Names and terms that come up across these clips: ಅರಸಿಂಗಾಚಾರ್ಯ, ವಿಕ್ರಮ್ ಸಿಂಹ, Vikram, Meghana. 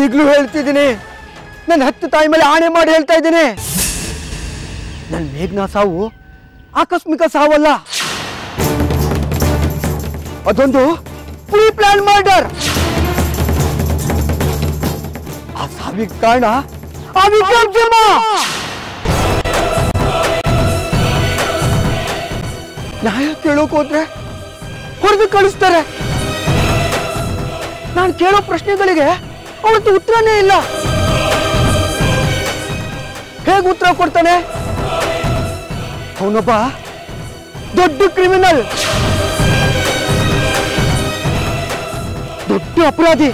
ಈಗಲೂ ಹೇಳ್ತಿದ್ದೀನಿ ನಾನು 10 ತಾಯಿ ಮೇಲೆ ಆಣೆ ಮಾಡಿ ಹೇಳ್ತಾ ಇದ್ದೀನಿ ನನ್ನ ಮೇಘನಾ ಸಾವು ಆಕಸ್ಮಿಕ ಸಾವಲ್ಲ ಅದೊಂದು ಪ್ರೀ ಪ್ಲಾನ್ ಮರ್ಡರ್ ಆ ಸಾವಿಗೆ ಕಾರಣ ಆ ವಿಕ್ರಮ್ ಜಮಾ ನ್ಯಾಯ ಕೇಳೋಕೆ ಹೋದ್ರೆ ಹೊರಗೆ ಕಳಿಸ್ತಾರೆ ನಾನು ಕೇಳೋ ಪ್ರಶ್ನೆಗಳಿಗೆ ಅವಳು ಉತ್ತರನೇ ಇಲ್ಲ ಹೇಗೆ ಉತ್ತರ ಕೊಡ್ತಾನೆ ಅವನೊಬ್ಬ ದೊಡ್ಡ ಕ್ರಿಮಿನಲ್ ದೊಡ್ಡ ಅಪರಾಧಿ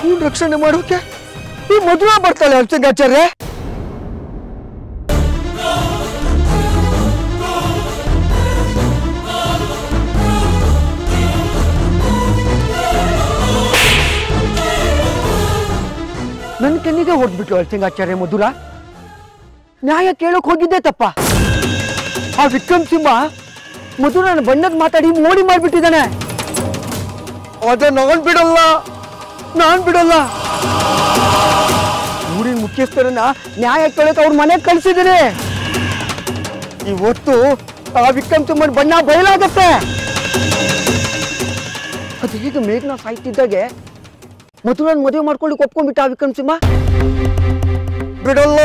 ಅವನ ರಕ್ಷಣೆ ಮಾಡೋಕೆ ಈ ಮಧುರಾ ಬರ್ತಾಳೆ ಅರ್ಚಂಗಾಚಾರ್ಯ नन कण्ड ओडबिटो अरसिंगाचार्य मधुरा न्याय केळोक होगिद्दे तप्पा आ विक्रम सिंह मधुरान बण्णद माताडी मोडी माडिबिट्टिदाने नान बिडल्ल ऊरिन मुख्यस्थरन्न न्याय केळोक अवर मने कळिसिदिनि इवत्तु आ विक्रम सिंह बण्ण बयलागुत्ते अदु हेगे मेघना सायितिद्दागे मधुरान मद्वे माड्कोंडु कोप्कोंबिट्ट विक्रम सिंह बिडल्ल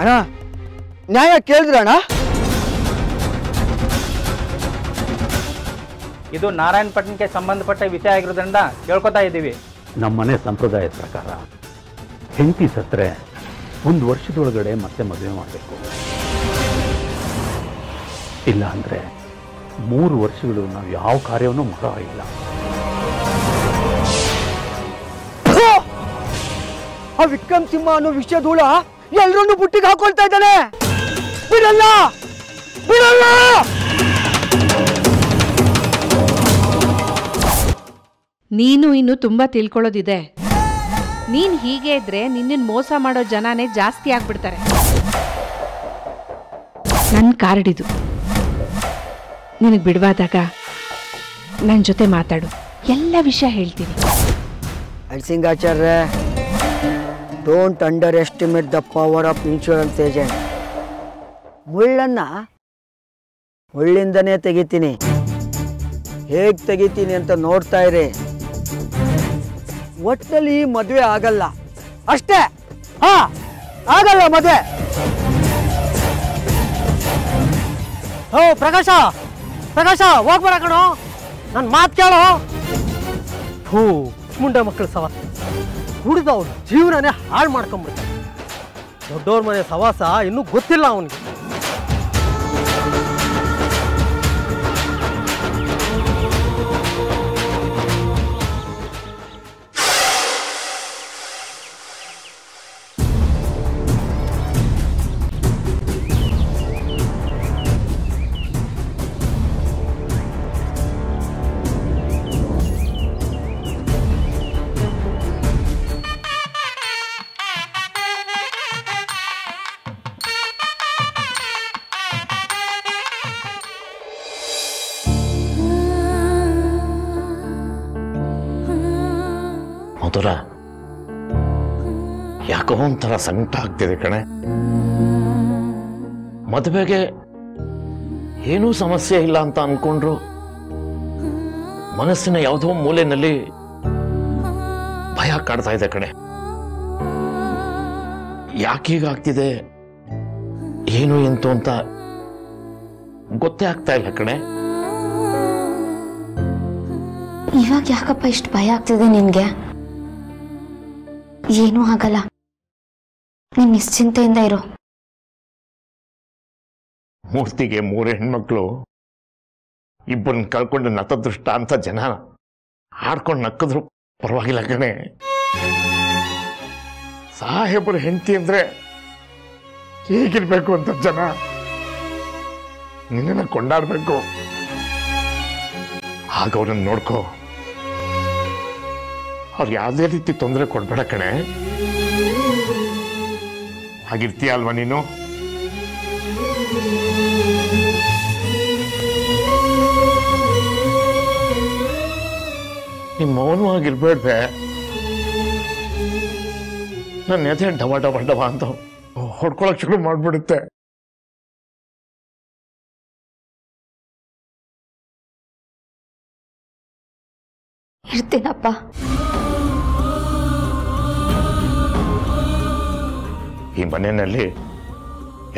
अण्ण न्याय केळिद्रा अण्ण इदु नारायणपट्टणक्के संबंधपट्ट विषय आगिरोद्रिंद केळ्कोता इद्दीवि नम्मने संप्रदायद प्रकार हेंडति सत्रे ಒಂದು ವರ್ಷದೊಳಗಡೆ ಮತ್ತೆ ಮದುವೆ ಮಾಡಬೇಕು ಇಲ್ಲ ಅಂದ್ರೆ 3 ವರ್ಷಗಳು ನಾವು ಯಾವ ಕಾರ್ಯವನ್ನೂ ಮಾಡಲಿಲ್ಲ ಆ ವಿಕ್ರಮ್ ಸಿಂಹ ಅನ್ನೋ ವಿಷಯದೊಳ ಎಲ್ಲರನ್ನೂ ಬುಟ್ಟಿಗೆ ಹಾಕೊಂತಾ ಇದ್ದಾನೆ ಬಿಡಲ್ಲ ಬಿಡಲ್ಲ ನೀನು ಇನ್ನು ತುಂಬಾ ತಿಳ್ಕೊಳ್ಳೋದಿದೆ ನೀನ್ ಹೀಗೆ ಇದ್ರೆ ನಿನ್ನ ಮೋಸ ಮಾಡೋ ಜನನೇ ಜಾಸ್ತಿ ಆಗ್ಬಿಡ್ತಾರೆ ನನ್ನ ಕಾರ್ಡ್ ಇದು ನಿನಗೆ ಬಿಡವಾದಾಗ ನನ್ನ ಜೊತೆ ಮಾತಾಡು ಎಲ್ಲ ವಿಷಯ ಹೇಳ್ತೀನಿ ಅರಸಿಂಗಾಚಾರ್ಯ don't underestimate the power of insurance agent ಮುಳ್ಳನ್ನ ಮುಳ್ಳಿಂದನೇ ತೆಗಿತೀನಿ ಹೇಗೆ ತೆಗಿತೀನಿ ಅಂತ ನೋಡ್ತಾ ಇರಿ ಒಟ್ಟಲ್ಲಿ ಮದುವೆ ಆಗಲ್ಲ ಅಷ್ಟೇ ಹಾ ಆಗಲ್ಲ ಮದುವೆ ಓ ಪ್ರಕಾಶ ಹೋಗ್ ಬರ ಕಣೋ ನನ್ನ ಮಾತು ಕೇಳೋ ಹೂ ಮುಂಡ ಮಕ್ಕಳ ಸವಾಸ ಹುಡುದವನು ಜೀವನನೇ ಹಾಳು ಮಾಡ್ಕೊಂಡ್ಬಿಡ್ತಾನೆ ದೊಡ್ಡವ್ರ ಮನೆ ಸವಾಸ ಇನ್ನೂ ಗೊತ್ತಿಲ್ಲ ಅವನಿಗೆ मधुरा याको ಒಂತರ ಸಂಕಟ ಆಗ್ತಿದೆ ಕಣೆ ಮದುವೆಗೆ ಏನೂ ಸಮಸ್ಯೆ ಇಲ್ಲ ಅಂತ ಅನ್ಕೊಂಡ್ರು ಮನಸ್ಸಿನ ಯಾವುದೋ ಮೂಲೆಯಲ್ಲಿ ಭಯ ಕಾಡ್ತಾ ಇದೆ ಕಣೆ ಯಾಕೆ ಹೀಗೆ ಆಗ್ತಿದೆ ಏನು ಎಂತ ಅಂತ ಗೊತ್ತೇ ಆಗ್ತಾ ಇಲ್ಲ ಕಣೆ ಇವಾಗ ಯಾಕಪ್ಪ ಇಷ್ಟು ಭಯ ಆಗ್ತಿದೆ ನಿಮಗೆ ಏನೂ ಆಗಲ್ಲ ನೀನು ನಿಶ್ಚಿಂತೆಯಿಂದ ಇರು ಮೂರ್ತಿಗೆ 3 ಹೆಣ್ಮಕ್ಕಳು ಇಬ್ಬರನ್ನ ಕಳ್ಕೊಂಡು ನತದೃಷ್ಟ ಅಂತ ಜನ ಹಾಡ್ಕೊಂಡು ನಕ್ಕಿದ್ರು ಪರವಾಗಿಲ್ಲ ಕಣೆ ಸಾಹೇಬರು ಹೆಂಡತಿ ಅಂದ್ರೆ ಹೇಗಿರ್ಬೇಕು ಅಂತ ಜನ ನಿನ್ನನ್ನು ಕೊಂಡಾಡಬೇಕು ಹಾಗೆ ಅವರನ್ನು ನೋಡ್ಕೋ और याद रीति तौंद को ಆಗಿರ್ತೀ ಅಲ್ವಾ ನೀನು? ನೀನು ಮೌನವಾಗಿರ್ಬೇಡ್ವೆ. ನನ್ನ ಎದೆ ಡಬ ಡಬ ಡಬ ಅಂತ ಹೊಡ್ಕೊಳ್ಳೋಕೆ ಶುರು ಮಾಡಿಬಿಡುತ್ತೆ. ಇರ್ತೀನಪ್ಪ. ಈ ಮನೆಯಲ್ಲಿ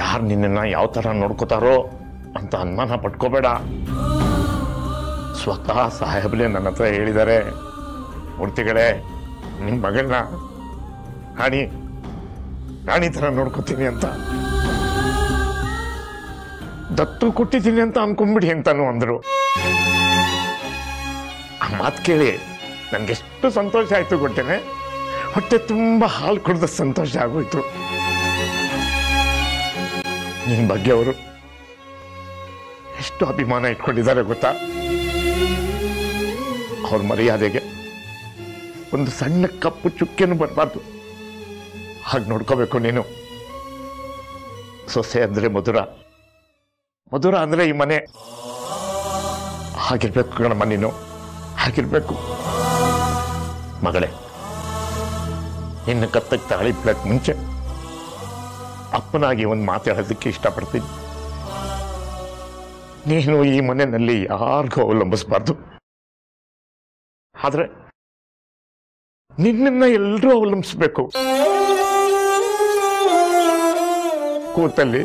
ಯಾರು ನಿನ್ನನ್ನ ಯಾವ ಥರ ನೋಡ್ಕೋತಾರೋ ಅಂತ ಅನುಮಾನ ಪಟ್ಕೋಬೇಡ. ಸ್ವತಃ ಸಾಹೇಬ್ರೆ ನನ್ನ ಹತ್ರ ಹೇಳಿದ್ದಾರೆ, ಮೂರ್ತಿಗಳೇ ನಿಮ್ಮ ಮಗಳನ್ನ ರಾಣಿ ರಾಣಿ ಥರ ನೋಡ್ಕೋತೀನಿ ಅಂತ, ದತ್ತು ಕೊಟ್ಟಿದ್ದೀನಿ ಅಂತ ಅನ್ಕೊಂಡ್ಬಿಡಿ ಅಂತಾನು ಅಂದರು. ಆ ಮಾತು ಕೇಳಿ ನನಗೆಷ್ಟು ಸಂತೋಷ ಆಯಿತು ಗೊತ್ತೇನೆ. ಹೊಟ್ಟೆ ತುಂಬ ಹಾಲು ಕುಡಿದ ಸಂತೋಷ ಆಗೋಯ್ತು. ನಿನ್ನ ಬಗ್ಗೆ ಅವರು ಎಷ್ಟು ಅಭಿಮಾನ ಇಟ್ಕೊಂಡಿದ್ದಾರೆ ಗೊತ್ತಾ? ಅವ್ರ ಮರ್ಯಾದೆಗೆ ಒಂದು ಸಣ್ಣ ಕಪ್ಪು ಚುಕ್ಕೆನೂ ಬರಬಾರ್ದು ಹಾಗೆ ನೋಡ್ಕೋಬೇಕು ನೀನು. ಸೊಸೆ ಅಂದರೆ ಮಧುರ, ಮಧುರ ಅಂದರೆ ಈ ಮನೆ. ಹಾಗಿರ್ಬೇಕು ಕಣಮ್ಮ ನೀನು, ಹಾಗಿರ್ಬೇಕು ಮಗಳೇ. ನಿನ್ನ ಕತ್ತಕ್ಕೆ ತಾಳಿಪ್ಲಕ್ಕೆ ಮುಂಚೆ ಅಪ್ಪನಾಗಿ ಒಂದು ಮಾತಾಡೋದಕ್ಕೆ ಇಷ್ಟಪಡ್ತೀನಿ. ನೀನು ಈ ಮನೆಯಲ್ಲಿ ಯಾರಿಗೂ ಅವಲಂಬಿಸಬಾರ್ದು, ಆದರೆ ನಿನ್ನನ್ನು ಎಲ್ಲರೂ ಅವಲಂಬಿಸಬೇಕು. ಕೂತಲ್ಲಿ,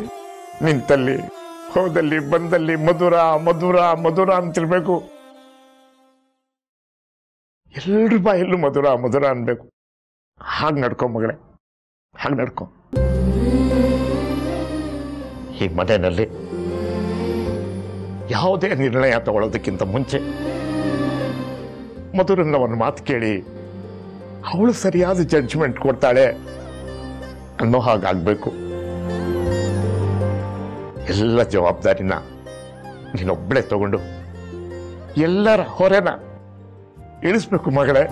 ನಿಂತಲ್ಲಿ, ಹೋದಲ್ಲಿ, ಬಂದಲ್ಲಿ ಮಧುರ ಮಧುರ ಮಧುರ ಅಂತಿರಬೇಕು. ಎಲ್ಲರ ಬಾಯಲ್ಲೂ ಮಧುರ ಮಧುರ ಅನ್ಬೇಕು. ಹಾಗೆ ನಡ್ಕೊ ಮಗಳೇ, ಹಾಗೆ ನಡ್ಕೊ. ಈ ಮನೆಯಲ್ಲಿ ಯಾವುದೇ ನಿರ್ಣಯ ತಗೊಳ್ಳೋದಕ್ಕಿಂತ ಮುಂಚೆ ಮಧುರನ್ನ ಒಂದು ಮಾತು ಕೇಳಿ ಅವಳು ಸರಿಯಾದ ಜಡ್ಜ್ಮೆಂಟ್ ಕೊಡ್ತಾಳೆ ಅನ್ನೋ ಹಾಗಾಗಬೇಕು. ಎಲ್ಲ ಜವಾಬ್ದಾರಿನ ನೀನೊಬ್ಬಳೇ ತಗೊಂಡು ಎಲ್ಲರ ಹೊರೆನ ಇಳಿಸ್ಬೇಕು ಮಗಳೇ.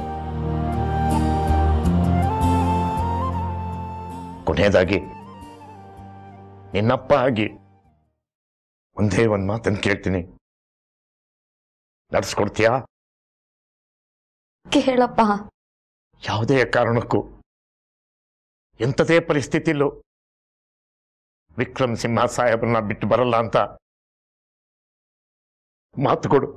ಕೊನೆಯದಾಗಿ ನಿನ್ನಪ್ಪ ಆಗಿ ಒಂದೇ ಒಂದು ಮಾತನ್ನು ಕೇಳ್ತೀನಿ, ನಡೆಸ್ಕೊಡ್ತೀಯಾ? ಕೇಳಪ್ಪ. ಯಾವುದೇ ಕಾರಣಕ್ಕೂ ಎಂಥದೇ ಪರಿಸ್ಥಿತಿಲ್ಲೂ ವಿಕ್ರಮ್ ಸಿಂಹ ಸಾಹೇಬ್ರನ್ನ ಬಿಟ್ಟು ಬರಲ್ಲ ಅಂತ ಮಾತು ಕೊಡು.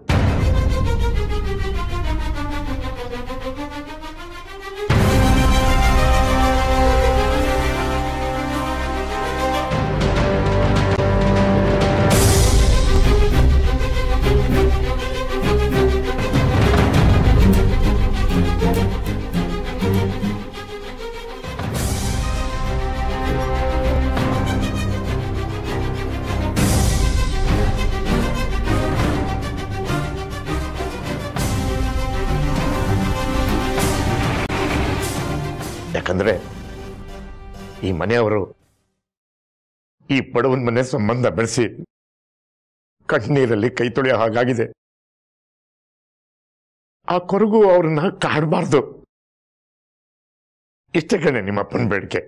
ಯಾಕಂದ್ರೆ ಈ ಮನೆಯವರು ಈ ಬಡವನ ಮನೆ ಸಂಬಂಧ ಬೆಳೆಸಿ ಕಣ್ಣೀರಲ್ಲಿ ಕೈ ತೊಳೆಯೋ ಹಾಗಾಗಿದೆ. ಆ ಕೊರಗು ಅವ್ರನ್ನ ಕಾಡಬಾರ್ದು. ಇಷ್ಟೇ ಕಣೆ ನಿಮ್ಮ ಅಪ್ಪನ ಬೇಡಿಕೆ.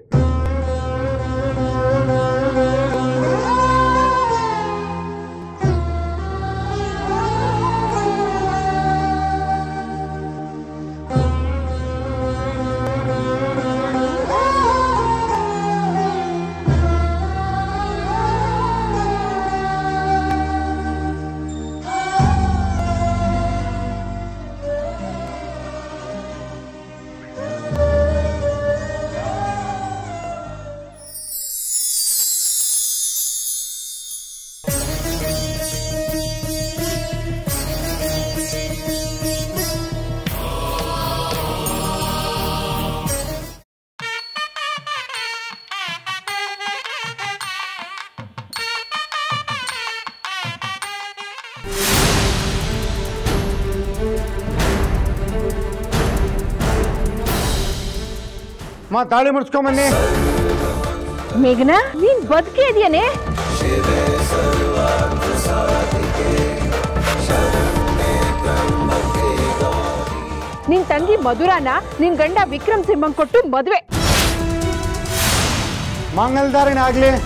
ತಾಳಿ ಮುಡ್ಸ್ಕೊಂಬನ್ನಿ. ಮೇಘನಾ, ನೀನ್ ಬದುಕೇ ಇದೆಯೇನೆ? ನಿನ್ ತಂಗಿ ಮಧುರಾನ ನಿನ್ ಗಂಡ ವಿಕ್ರಮ್ ಸಿಂಹಂ ಕೊಟ್ಟು ಮದುವೆ. मंगलधारण आगले।